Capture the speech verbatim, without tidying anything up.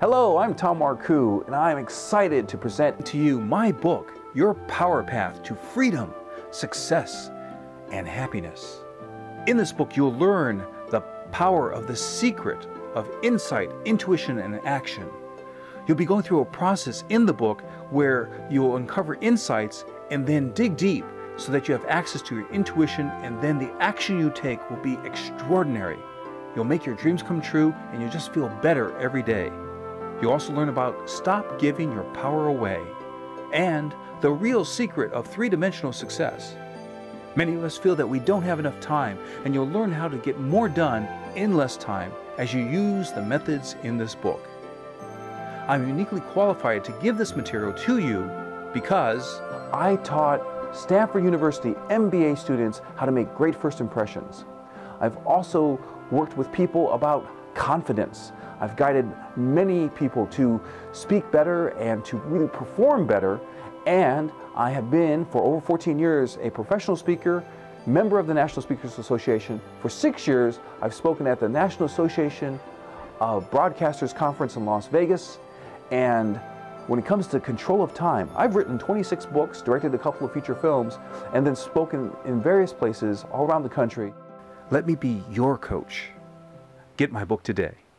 Hello, I'm Tom Marcoux, and I'm excited to present to you my book, Your Power Path to Freedom, Success, and Happiness. In this book, you'll learn the power of the secret of insight, intuition, and action. You'll be going through a process in the book where you'll uncover insights and then dig deep so that you have access to your intuition, and then the action you take will be extraordinary. You'll make your dreams come true, and you'll just feel better every day. You'll also learn about stop giving your power away and the real secret of three-dimensional success. Many of us feel that we don't have enough time, and you'll learn how to get more done in less time as you use the methods in this book. I'm uniquely qualified to give this material to you because I taught Stanford University M B A students how to make great first impressions. I've also worked with people about confidence. I've guided many people to speak better and to really perform better, and I have been for over fourteen years a professional speaker, member of the National Speakers Association. For six years I've spoken at the National Association of Broadcasters Conference in Las Vegas, and when it comes to control of time, I've written twenty-six books, directed a couple of feature films, and then spoken in various places all around the country. Let me be your coach. Get my book today.